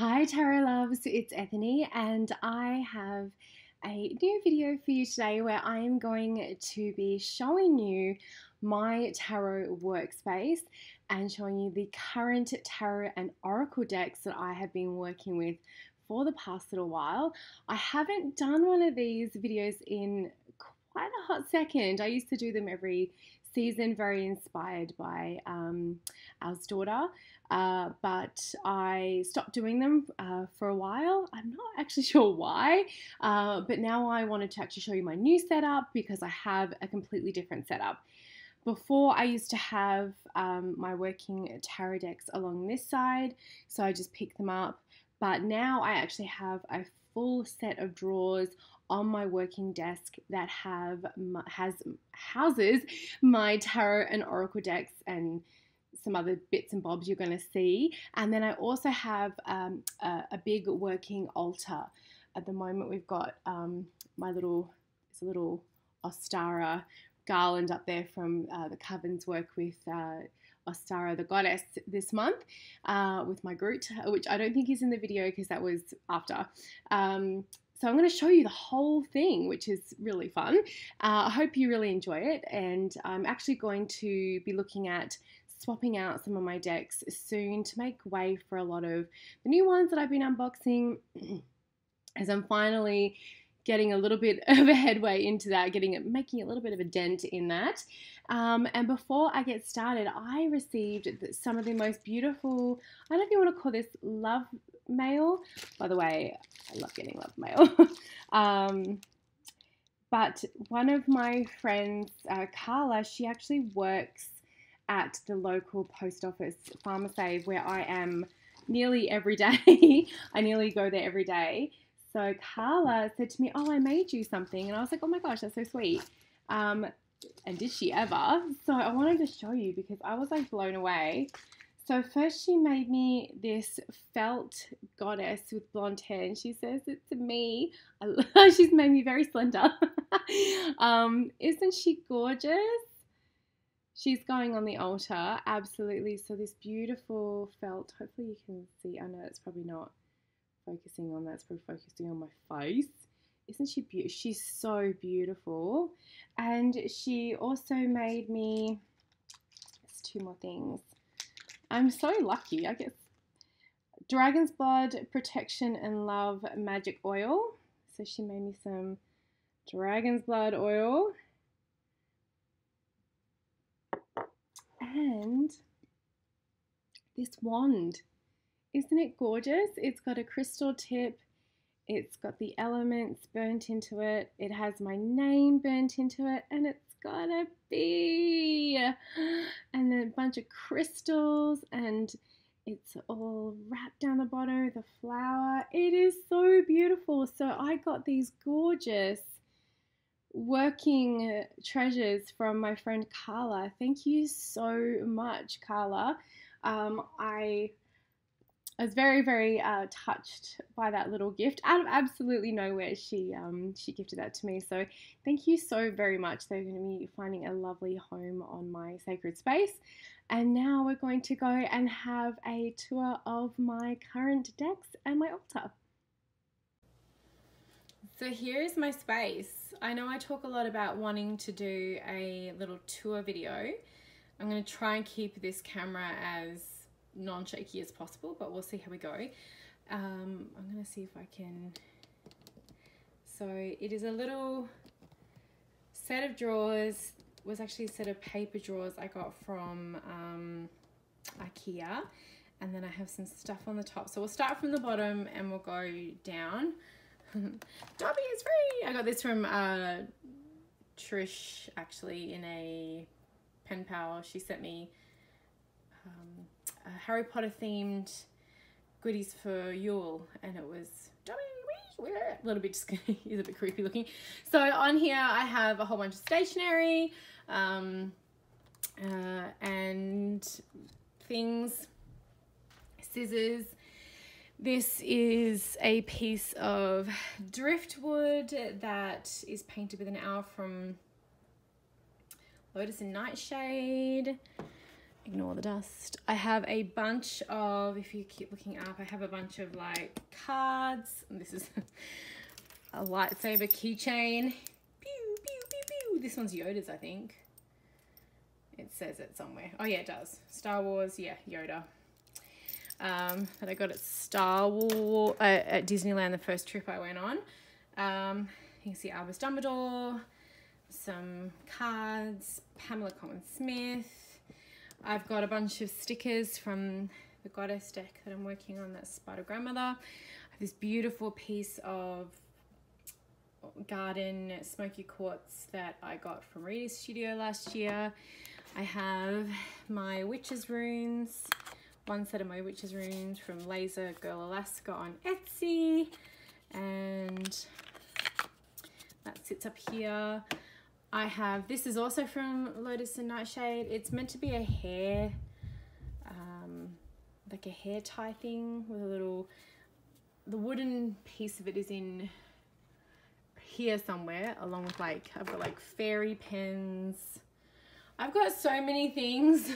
Hi Tarot Loves, it's Ethony and I have a new video for you today where I am going to be showing you my tarot workspace and showing you the current tarot and oracle decks that I have been working with for the past little while. I haven't done one of these videos in quite a hot second. I used to do them every season, very inspired by Al's daughter, but I stopped doing them for a while. I'm not actually sure why, but now I wanted to actually show you my new setup because I have a completely different setup. Before, I used to have my working tarot decks along this side, so I just pick them up, but now I actually have a full set of drawers on my working desk that houses my tarot and oracle decks and some other bits and bobs you're going to see. And then I also have a big working altar. At the moment we've got it's a little Ostara garland up there from the Coven's work with Ostara the goddess this month with my Groot, which I don't think is in the video because that was after. So I'm going to show you the whole thing, which is really fun. I hope you really enjoy it, and I'm actually going to be looking at swapping out some of my decks soon to make way for a lot of the new ones that I've been unboxing as I'm finally getting a little bit of a headway into that, making a little bit of a dent in that. And before I get started, I received some of the most beautiful, I don't know if you want to call this love mail. By the way, I love getting love mail. But one of my friends, Carla, she actually works at the local post office, PharmaSave, where I am nearly every day. I nearly go there every day. So Carla said to me, oh, I made you something. And I was like, oh my gosh, that's so sweet. And did she ever? So I wanted to show you because I was like blown away. So first she made me this felt goddess with blonde hair, and she says it's me. She's made me very slender. Isn't she gorgeous? She's going on the altar, absolutely. So this beautiful felt, hopefully you can see, I know it's probably not focusing on that, it's probably focusing on my face. Isn't she beautiful? She's so beautiful. And she also made me, there's two more things. I'm so lucky, I guess. Dragon's blood, protection and love, magic oil. So she made me some dragon's blood oil. And this wand. Isn't it gorgeous? It's got a crystal tip. It's got the elements burnt into it. It has my name burnt into it, and it's got a bee and then a bunch of crystals, and it's all wrapped down the bottom with a flower. It is so beautiful. So I got these gorgeous working treasures from my friend Carla. Thank you so much, Carla. I was very, very touched by that little gift. Out of absolutely nowhere, she gifted that to me. So thank you so very much. They're going to be finding a lovely home on my sacred space. And now we're going to go and have a tour of my current decks and my altar. So here is my space. I know I talk a lot about wanting to do a little tour video. I'm going to try and keep this camera as non-shaky as possible, but we'll see how we go. I'm gonna see if I can. So it is a little set of drawers. It was actually a set of paper drawers I got from IKEA, and then I have some stuff on the top, so we'll start from the bottom and we'll go down. Dobby is free. I got this from Trish, actually, in a pen pal. She sent me Harry Potter themed goodies for Yule, and it was a little bit, just is a bit creepy looking. So on here I have a whole bunch of stationery and things, scissors. This is a piece of driftwood that is painted with an owl from Lotus and Nightshade. ignore the dust. I have a bunch of, if you keep looking up, I have a bunch of like cards. And this is a lightsaber keychain. Pew, pew, pew, pew. This one's Yoda's, I think. It says it somewhere. Oh yeah, it does. Star Wars, yeah, Yoda. That I got at Star Wars, at Disneyland, the first trip I went on. You can see Albus Dumbledore, some cards, Pamela Cohen Smith. I've got a bunch of stickers from the Goddess deck that I'm working on, that's Spider Grandmother. I have this beautiful piece of garden smoky quartz that I got from Reedy's Studio last year. I have my witches runes, one set of my witches runes from Laser Girl Alaska on Etsy, and that sits up here. I have, this is also from Lotus and Nightshade. It's meant to be a hair, like a hair tie thing with a little, the wooden piece of it is in here somewhere, along with like, I've got like fairy pens. I've got so many things.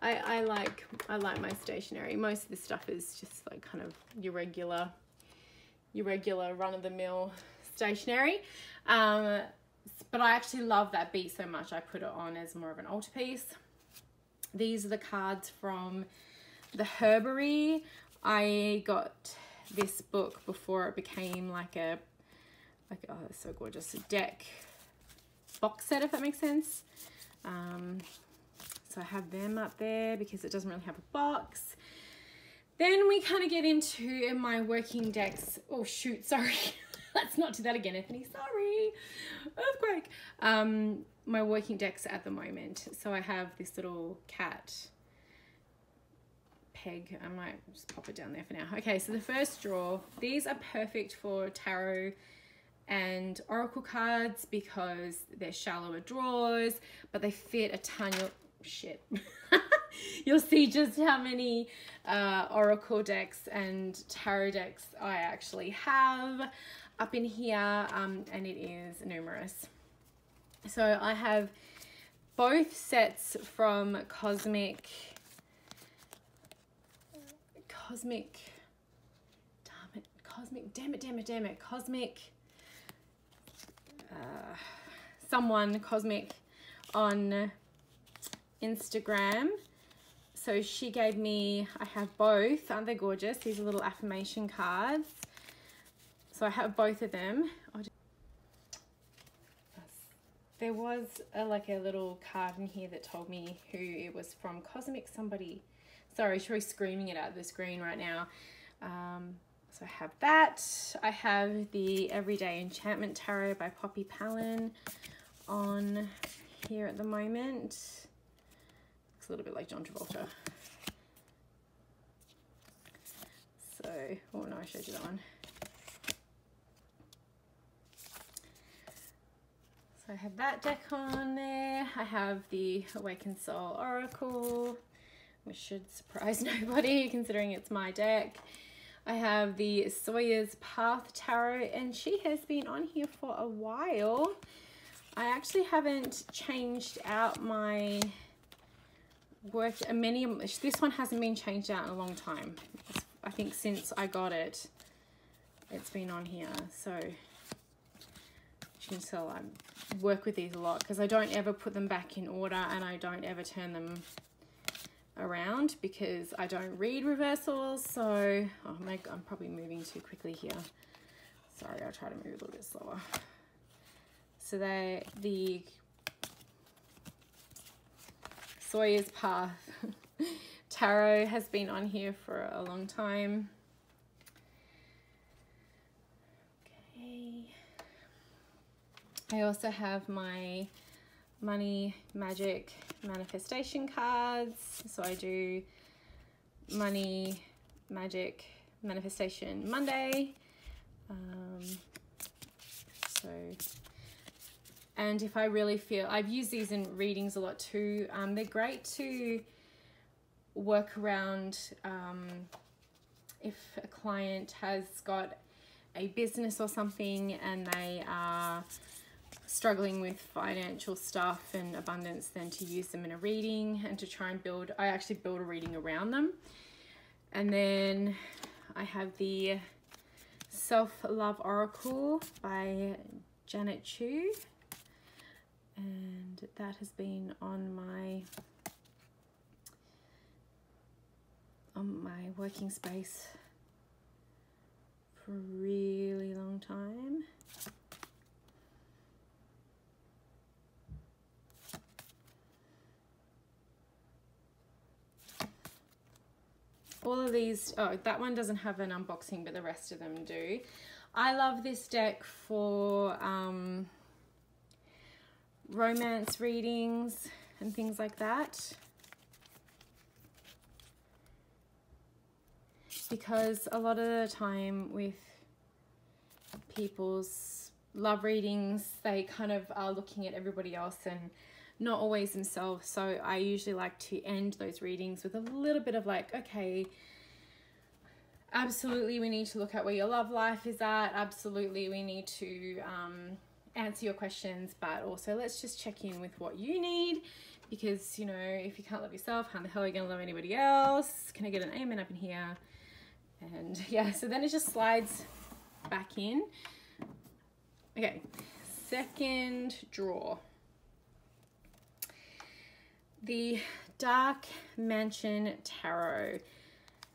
I like my stationery. Most of this stuff is just like kind of your regular run-of-the-mill stationery. But I actually love that beat so much I put it on as more of an altarpiece. These are the cards from the Herbary. I got this book before it became like a, oh, it's so gorgeous, a deck box set, if that makes sense. So I have them up there because it doesn't really have a box. Then we kind of get into my working decks. Oh shoot, sorry. Let's not do that again, Ethony. Sorry. Earthquake. My working decks at the moment. So I have this little cat peg. I might just pop it down there for now. Okay, so the first draw. These are perfect for tarot and oracle cards because they're shallower draws, but they fit a ton of... shit. You'll see just how many oracle decks and tarot decks I actually have up in here, and it is numerous. So I have both sets from Cosmic on Instagram. So she gave me, I have both, aren't they gorgeous? These are little affirmation cards. So I have both of them. There was a little card in here that told me who it was from. Cosmic somebody. Sorry, she's really screaming it out of the screen right now. So I have that. I have the Everyday Enchantment Tarot by Poppy Palin on here at the moment. Looks a little bit like John Travolta. So, oh no, I showed you that one. So I have that deck on there. I have the Awaken Soul Oracle, which should surprise nobody considering it's my deck. I have the Sawyer's Path Tarot, and she has been on here for a while. I actually haven't changed out my work. This one hasn't been changed out in a long time. I think since I got it, it's been on here. So you can tell I work with these a lot because I don't ever put them back in order, and I don't ever turn them around because I don't read reversals. So oh my God, I'm probably moving too quickly here. Sorry, I'll try to move a little bit slower. So the Sawyer's Path Tarot has been on here for a long time. Okay. I also have my Money Magic Manifestation cards. So I do Money Magic Manifestation Monday. And if I really feel, I've used these in readings a lot too. They're great to work around if a client has got a business or something and they are struggling with financial stuff and abundance than to use them in a reading and to try and build. I actually build a reading around them. And then I have the Self-Love Oracle by Janet Chu, and that has been on my working space for a really long time. All of these, oh, that one doesn't have an unboxing, but the rest of them do. I love this deck for romance readings and things like that, because a lot of the time with people's love readings, they kind of are looking at everybody else and not always themselves. So I usually like to end those readings with a little bit of like, okay, absolutely we need to look at where your love life is at, absolutely we need to answer your questions, but also let's just check in with what you need, because, you know, if you can't love yourself, how the hell are you gonna love anybody else? Can I get an amen up in here? And yeah, so then it just slides back in. Okay, second draw. The Dark Mansion Tarot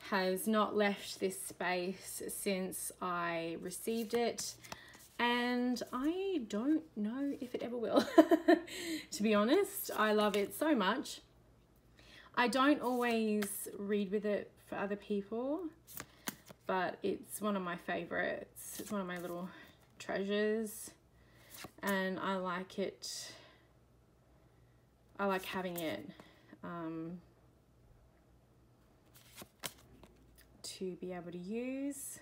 has not left this space since I received it, and I don't know if it ever will, to be honest. I love it so much. I don't always read with it for other people, but it's one of my favorites. It's one of my little treasures, and I like it. I like having it to be able to use.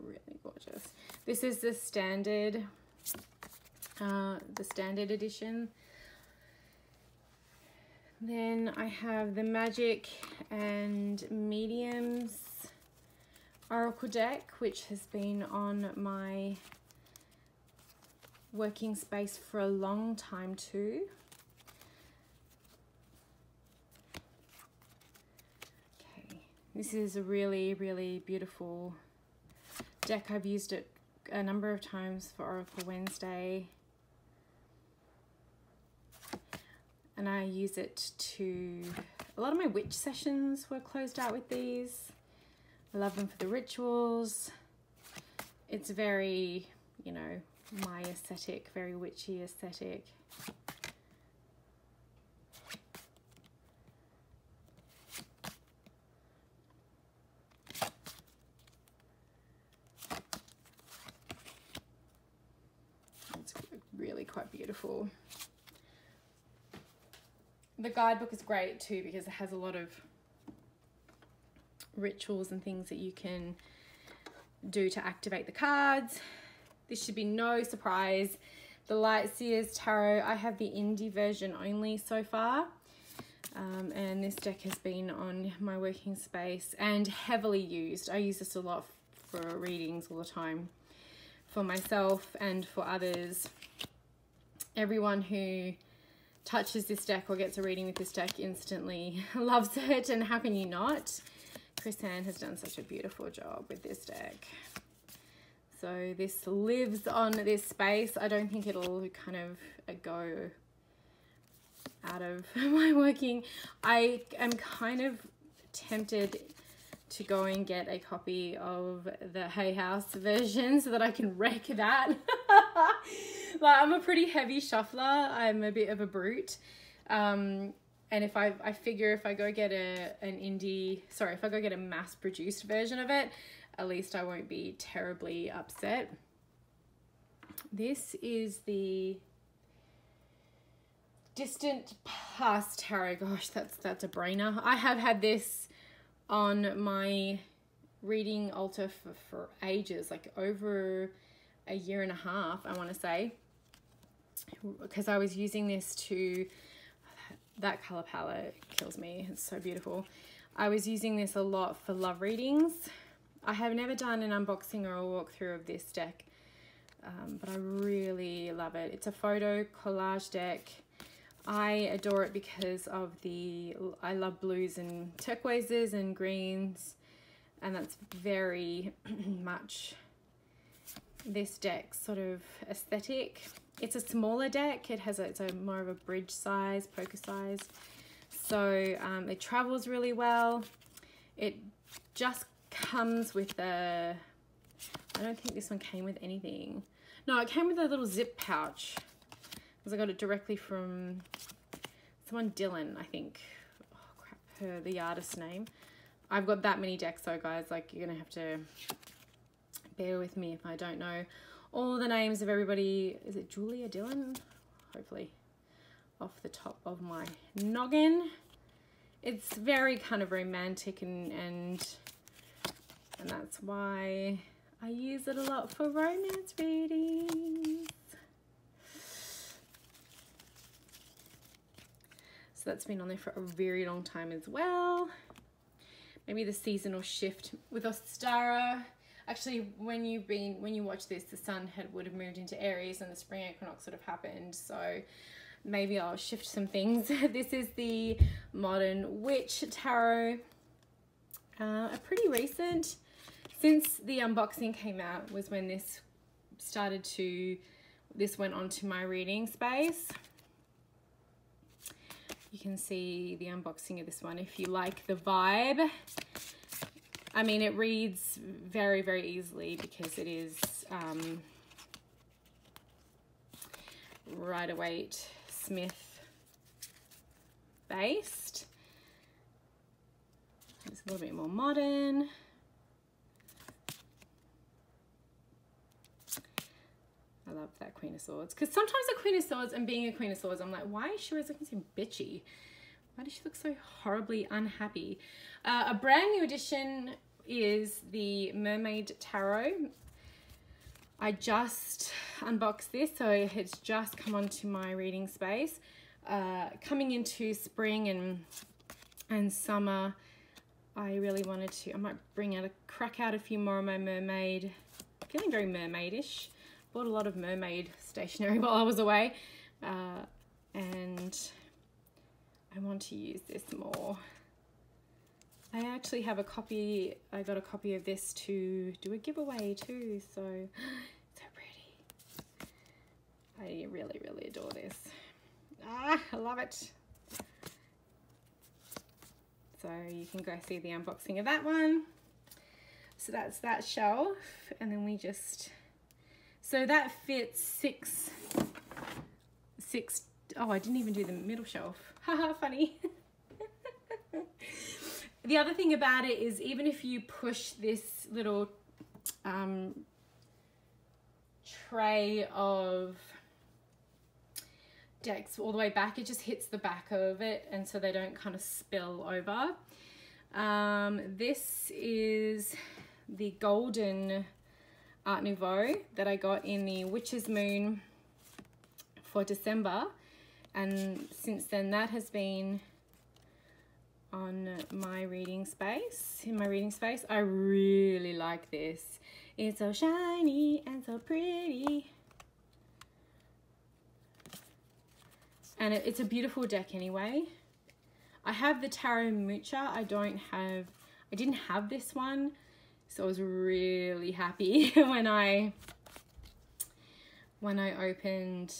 Really gorgeous. This is the standard edition. Then I have the Magic and Mediums Oracle deck, which has been on my working space for a long time too. Okay, this is a really, really beautiful deck. I've used it a number of times for Oracle Wednesday, and I use it to, a lot of my witch sessions were closed out with these. I love them for the rituals. It's very, you know, my aesthetic, very witchy aesthetic. It's really quite beautiful. The guidebook is great too, because it has a lot of rituals and things that you can do to activate the cards. This should be no surprise. The Lightseers Tarot, I have the indie version only so far, and this deck has been on my working space and heavily used. I use this a lot for readings all the time, for myself and for others. Everyone who touches this deck or gets a reading with this deck instantly loves it, and how can you not? Chrisanne has done such a beautiful job with this deck. So this lives on this space. I don't think it'll kind of go out of my working. I am kind of tempted to go and get a copy of the Hay House version so that I can wreck that. Like, I'm a pretty heavy shuffler. I'm a bit of a brute, and if I figure if I go get a mass-produced version of it, at least I won't be terribly upset. This is the Distant Past Tarot. Gosh, that's a brainer. I have had this on my reading altar for ages, like over a year and a half, I want to say, because I was using this to That color palette kills me. It's so beautiful. I was using this a lot for love readings. I have never done an unboxing or a walkthrough of this deck, but I really love it. It's a photo collage deck. I adore it because of the, I love blues and turquoises and greens, and that's very much this deck's sort of aesthetic. It's a smaller deck. It has a, it's a more of a bridge size, poker size. So it travels really well. It just comes with a, I don't think this one came with anything. No, it came with a little zip pouch, because I got it directly from someone, Dylan, I think. Oh crap, her, the artist's name. I've got that many decks though, guys, like you're gonna have to bear with me if I don't know all the names of everybody. Is it Julia Dylan? Hopefully, off the top of my noggin. It's very kind of romantic and that's why I use it a lot for romance readings. So that's been on there for a very long time as well. Maybe the seasonal shift with Ostara. Actually, when you watch this, the sun would have moved into Aries and the spring equinox sort of happened. So maybe I'll shift some things. This is the Modern Witch Tarot. A pretty recent, since the unboxing came out, was when this started to, this went onto my reading space. You can see the unboxing of this one if you like the vibe. I mean, it reads very, very easily because it is Rider-Waite Smith based. It's a little bit more modern. I love that Queen of Swords, because sometimes the Queen of Swords, and being a Queen of Swords, I'm like, why is she always looking so bitchy? Why does she look so horribly unhappy? A brand new edition is the Mermaid Tarot. I just unboxed this, so it's just come onto my reading space. Coming into spring and summer, I really wanted to, I might bring out, crack out a few more of my mermaid. I'm feeling very mermaidish. Bought a lot of mermaid stationery while I was away, and I want to use this more. I actually have a copy, I got a copy of this to do a giveaway too, so, so pretty. I really, really adore this. Ah, I love it. So you can go see the unboxing of that one. So that's that shelf, and then we just, so that fits six, oh, I didn't even do the middle shelf. Haha, funny. The other thing about it is, even if you push this little tray of decks all the way back, it just hits the back of it, and so they don't kind of spill over. This is the Golden Art Nouveau that I got in the Witch's Moon for December, and since then that has been on my reading space, in my reading space. I really like this. It's so shiny and so pretty. And it's a beautiful deck anyway. I have the Tarot Mucha. I didn't have this one. So I was really happy when I opened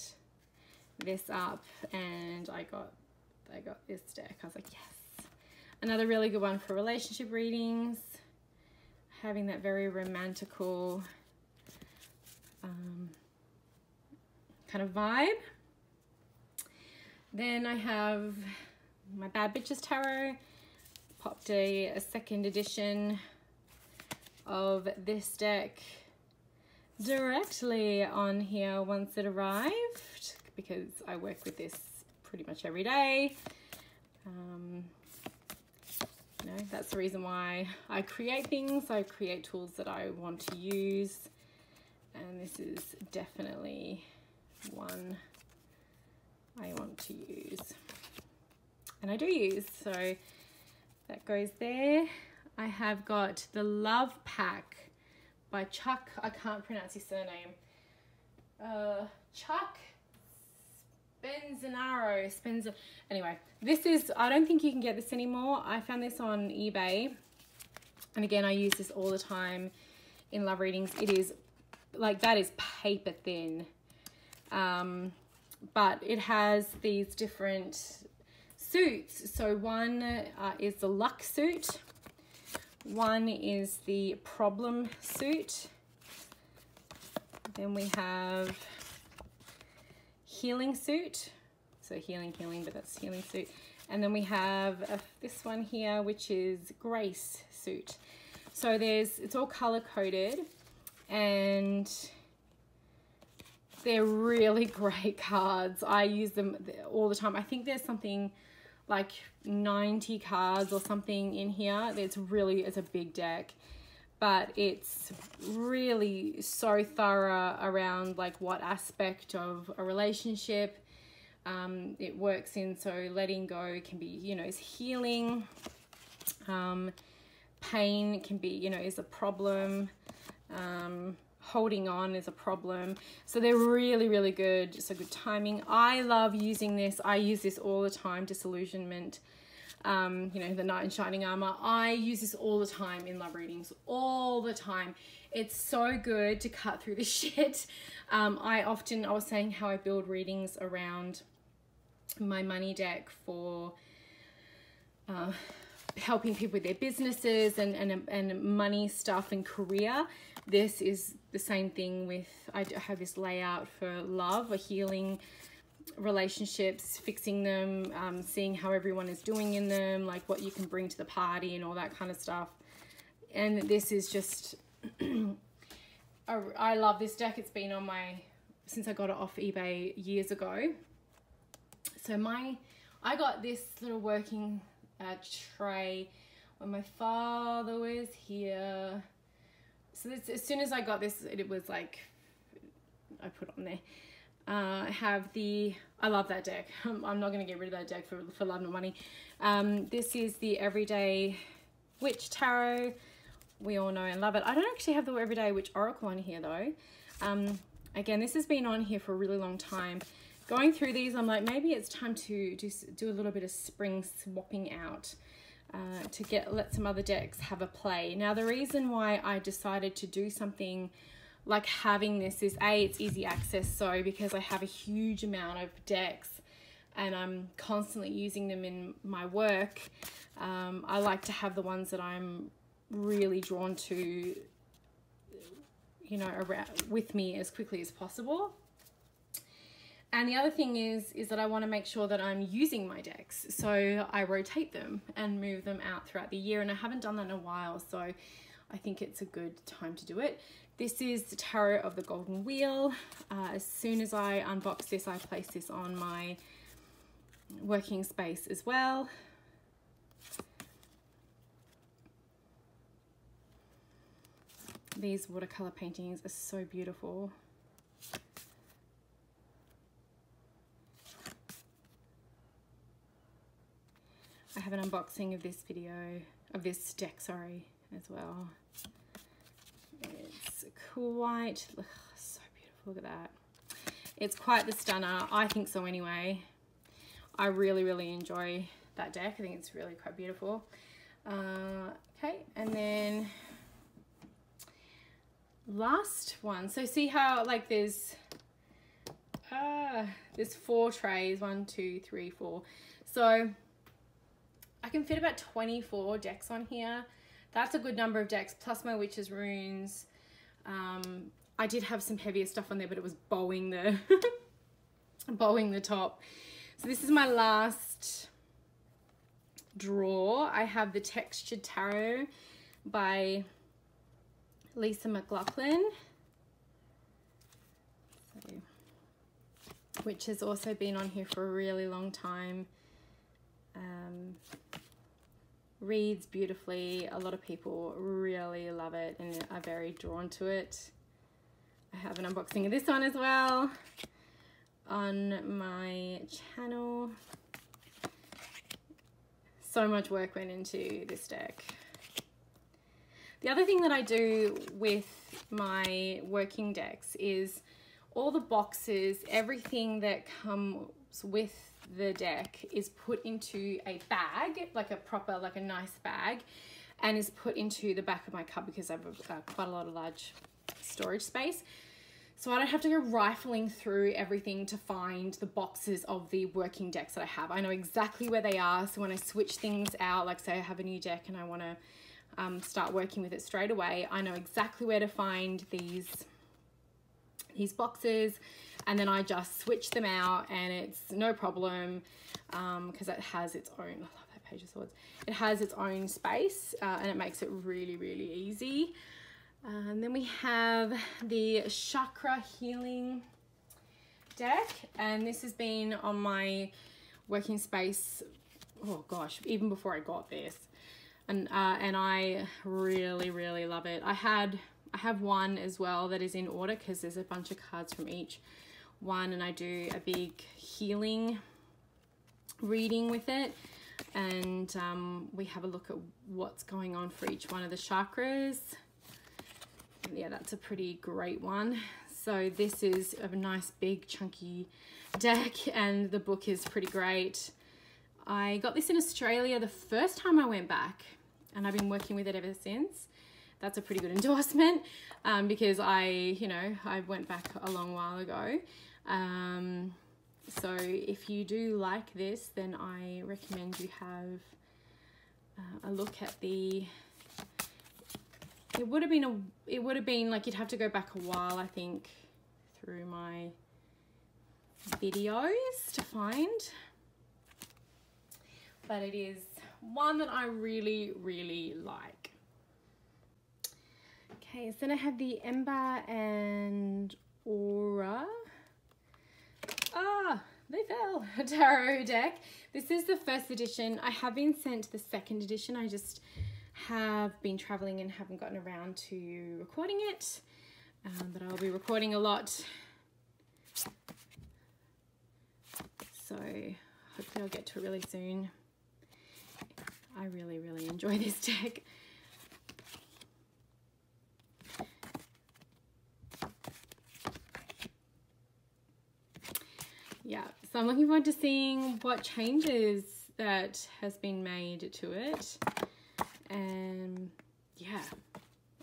this up and I got this deck. I was like, yes. Another really good one for relationship readings, having that very romantical kind of vibe. Then I have my Bad Bitches Tarot. Popped a second edition of this deck directly on here once it arrived, because I work with this pretty much every day. You know, that's the reason why I create things. I create tools that I want to use, and this is definitely one I want to use. and I do use, so that goes there. I have got the Love Pack by Chuck. I can't pronounce his surname. Chuck Spenzanaro. Anyway, this is, I don't think you can get this anymore. I found this on eBay. And again, I use this all the time in love readings. It is, like, that is paper thin. But it has these different suits. So one is the luck suit. One is the problem suit. Then we have healing suit. So healing, but that's healing suit. And then we have this one here, which is grace suit. So there's, it's all color coded, and they're really great cards. I use them all the time. I think there's something like 90 cards or something in here. It's really, it's a big deck, but it's really so thorough around like what aspect of a relationship it works in. So letting go can be, you know, is healing. Pain can be, you know, is a problem. Holding on is a problem. So they're really, really good. So good timing. I love using this. I use this all the time. Disillusionment, you know, the knight in shining armor. I use this all the time in love readings, all the time. It's so good to cut through the shit. I was saying how I build readings around my money deck for helping people with their businesses and money stuff and career. This is the same thing with, I have this layout for love, for healing relationships, fixing them, seeing how everyone is doing in them, like what you can bring to the party and all that kind of stuff. And this is just, I love this deck. It's been on my, since I got it off eBay years ago. So I got this little working tray when my father was here. So this, as soon as I got this, it was like, I put on there. I have the, I love that deck. I'm not going to get rid of that deck for love and money. This is the Everyday Witch Tarot. We all know and love it. I don't actually have the Everyday Witch Oracle on here though. Again, this has been on here for a really long time. Going through these, I'm like, maybe it's time to just do a little bit of spring swapping out. To let some other decks have a play. Now the reason why I decided to do something like having this is A, it's easy access, so because I have a huge amount of decks and I'm constantly using them in my work, I like to have the ones that I'm really drawn to, you know, around with me as quickly as possible. And the other thing is that I want to make sure that I'm using my decks. So I rotate them and move them out throughout the year. And I haven't done that in a while, so I think it's a good time to do it. This is the Tarot of the Golden Wheel. As soon as I unbox this, I place this on my working space as well. These watercolor paintings are so beautiful. I have an unboxing of this deck, sorry, as well. It's quite, ugh, so beautiful, look at that. It's quite the stunner, I think so anyway. I really, really enjoy that deck. I think it's really quite beautiful. Okay, and then last one. So see how like there's four trays, 1, 2, 3, 4. So I can fit about 24 decks on here. That's a good number of decks, plus my witch's runes. I did have some heavier stuff on there, but it was bowing the bowing the top. So this is my last draw. I have the Textured Tarot by Lisa McLaughlin, so, which has also been on here for a really long time. Reads beautifully. A lot of people really love it and are very drawn to it. I have an unboxing of this one as well on my channel. So much work went into this deck. The other thing that I do with my working decks is all the boxes, everything that comes with the deck is put into a bag, like a proper, like a nice bag, and is put into the back of my cupboard because I have quite a lot of large storage space. So I don't have to go rifling through everything to find the boxes of the working decks that I have. I know exactly where they are. So when I switch things out, like say I have a new deck and I want to start working with it straight away, I know exactly where to find these boxes, and then I just switch them out and it's no problem because it has its own, I love that Page of Swords, it has its own space and it makes it really, really easy. And then we have the Chakra Healing deck, and this has been on my working space, oh gosh, even before I got this, and I really, really love it. I have one as well that is in order because there's a bunch of cards from each one, and I do a big healing reading with it, and we have a look at what's going on for each one of the chakras. Yeah, that's a pretty great one. So this is a nice big chunky deck, and the book is pretty great. I got this in Australia the first time I went back, and I've been working with it ever since. That's a pretty good endorsement because I went back a long while ago. So if you do like this, then I recommend you have a look at the, it would have been like, you'd have to go back a while, I think, through my videos to find, but it is one that I really, really like. Okay, so then I have the Ember and Aura. Ah, they fell. Tarot deck. This is the first edition. I have been sent the second edition. I just have been traveling and haven't gotten around to recording it, but I'll be recording a lot. So hopefully I'll get to it really soon. I really, really enjoy this deck. Yeah, so I'm looking forward to seeing what changes that has been made to it. And yeah,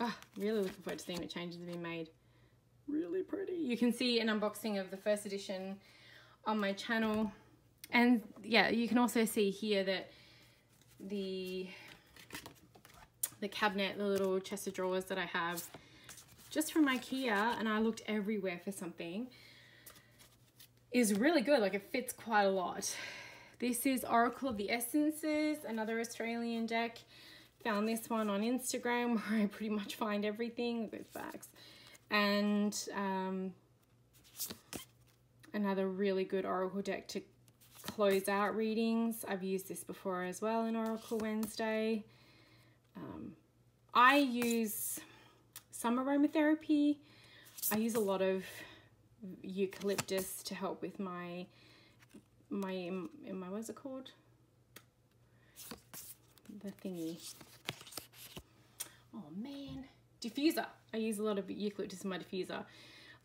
oh, really looking forward to seeing what changes have been made. Really pretty. You can see an unboxing of the first edition on my channel. And yeah, you can also see here that the cabinet, the little chest of drawers that I have just from IKEA, and I looked everywhere for something, is really good. Like, it fits quite a lot. This is Oracle of the Essences, another Australian deck. Found this one on Instagram where I pretty much find everything with facts, and another really good Oracle deck to close out readings. I've used this before as well in Oracle Wednesday. I use some aromatherapy. I use a lot of eucalyptus to help with my what's it called, the thingy, oh man, diffuser. I use a lot of eucalyptus in my diffuser.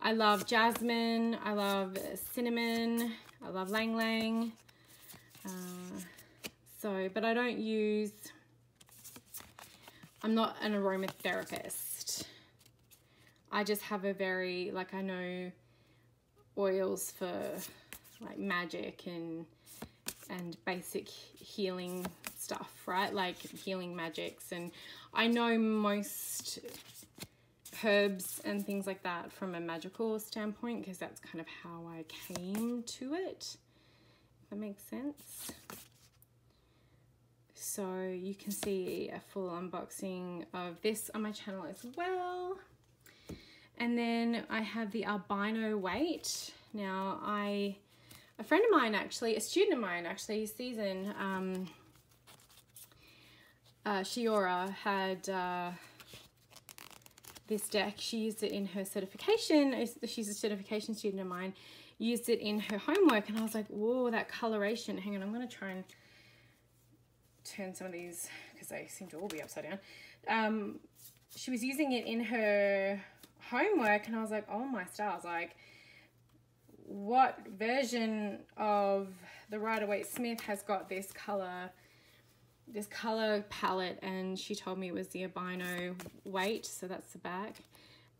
I love jasmine, I love cinnamon, I love lang lang, so, but I don't use, I'm not an aromatherapist. I just have a very, like, I know oils for like magic and basic healing stuff, right? Like healing magics, and I know most herbs and things like that from a magical standpoint because that's kind of how I came to it, if that makes sense. So you can see a full unboxing of this on my channel as well. And then I have the Albino Weight. Now, a friend of mine actually, a student of mine actually, Susan, Shiora, had this deck. She used it in her certification. She's a certification student of mine. Used it in her homework, and I was like, whoa, that coloration. Hang on, I'm going to try and turn some of these because they seem to all be upside down. She was using it in her homework, and I was like, oh my stars, like what version of the Rider-Waite-Smith has got this color palette? And she told me it was the albino white, so that's the back,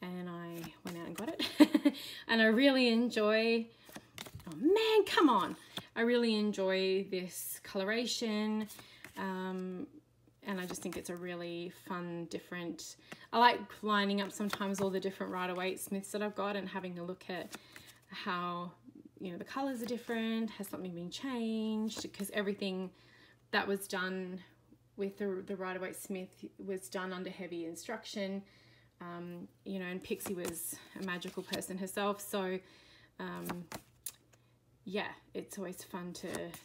and I went out and got it. And I really enjoy, oh man, come on, I really enjoy this coloration, and I just think it's a really fun, different, I like lining up sometimes all the different Rider-Waite-Smiths that I've got and having a look at how, you know, the colors are different, has something been changed, because everything that was done with the Rider-Waite-Smith was done under heavy instruction, you know, and Pixie was a magical person herself, so yeah, it's always fun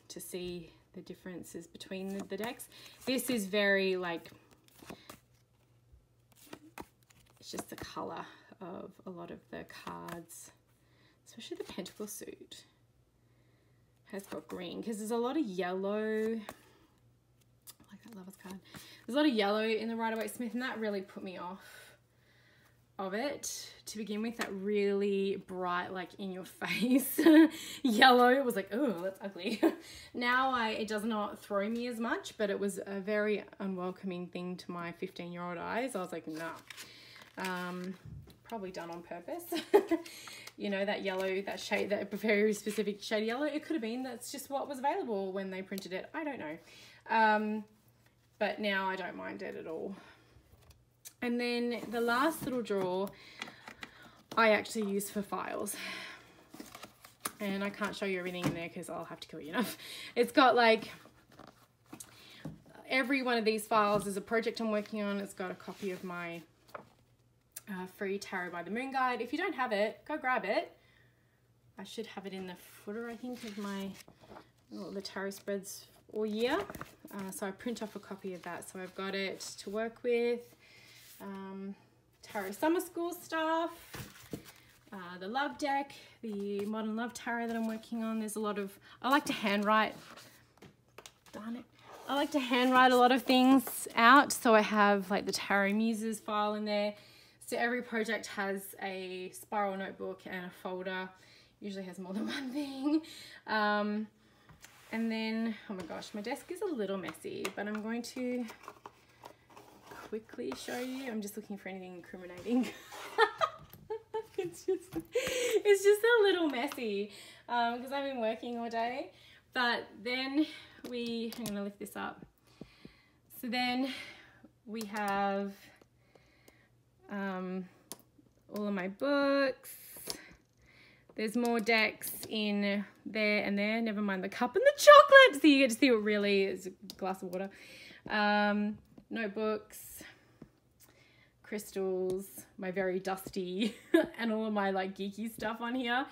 to see the differences between the decks. This is very like, it's just the color of a lot of the cards, especially the pentacle suit has got green, because there's a lot of yellow, like that Lover's card, there's a lot of yellow in the Rider-Waite-Smith, and that really put me off of it to begin with. That really bright, like in your face yellow was like, oh, that's ugly. Now it does not throw me as much, but it was a very unwelcoming thing to my 15-year-old eyes. I was like, nah, probably done on purpose. You know, that yellow, that shade, that very specific shade of yellow, it could have been that's just what was available when they printed it, I don't know. But now I don't mind it at all. And then the last little drawer I actually use for files, and I can't show you everything in there because I'll have to kill you enough. It's got like every one of these files is a project I'm working on. It's got a copy of my free Tarot by the Moon guide. If you don't have it, go grab it. I should have it in the footer, I think, of my the tarot spreads all year. So I print off a copy of that, so I've got it to work with. Tarot summer school stuff, the love deck, the modern love tarot that I'm working on. There's a lot of, I like to handwrite, darn it, I like to handwrite a lot of things out, so I have like the Tarot Muses file in there. So every project has a spiral notebook and a folder, usually has more than one thing. And then, oh my gosh, my desk is a little messy, but I'm going to quickly show you. I'm just looking for anything incriminating. it's just a little messy because I've been working all day. But then I'm going to lift this up. So then we have all of my books. There's more decks in there and there. Never mind the cup and the chocolate. So you get to see what really is a glass of water. Notebooks, crystals, my very dusty and all of my like geeky stuff on here.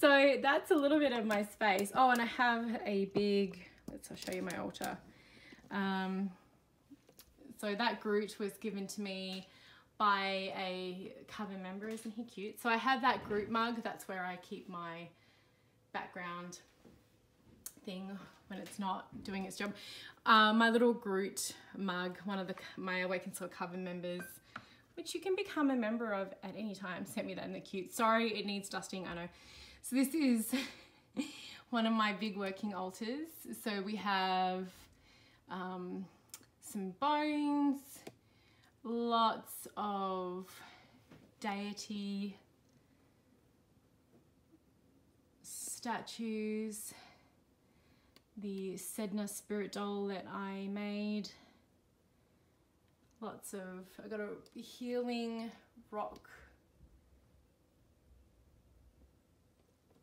So that's a little bit of my space. Oh, and I have a big, I'll show you my altar. So that Groot was given to me by a Coven member. Isn't he cute? So I have that Groot mug. That's where I keep my background thing when it's not doing its job. My little Groot mug, one of my Awaken Saw Coven members, which you can become a member of at any time, sent me that in the cute. Sorry, it needs dusting, I know. So this is one of my big working altars. So we have some bones, lots of deity statues, the Sedna spirit doll that I made, lots of, I got a healing rock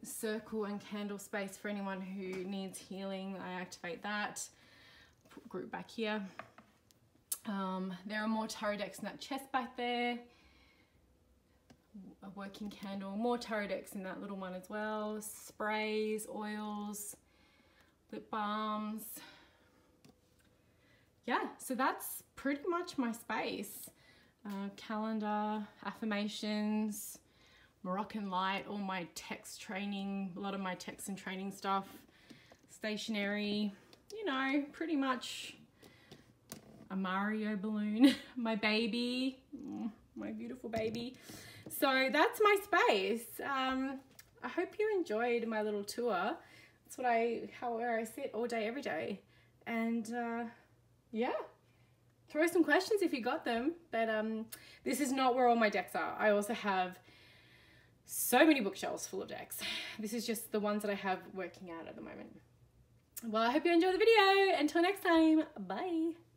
circle and candle space for anyone who needs healing. I activate that, put Groot back here. There are more tarot decks in that chest back there, a working candle, more tarot decks in that little one as well, sprays, oils, lip balms. Yeah, so that's pretty much my space. Calendar, affirmations, Moroccan light, all my text training, a lot of my text and training stuff, stationery, you know, pretty much a Mario balloon, my baby, my beautiful baby. So that's my space. I hope you enjoyed my little tour. That's what where I sit all day, every day. And yeah, throw some questions if you got them. But this is not where all my decks are. I also have so many bookshelves full of decks. This is just the ones that I have working out at the moment. Well, I hope you enjoy the video. Until next time, bye.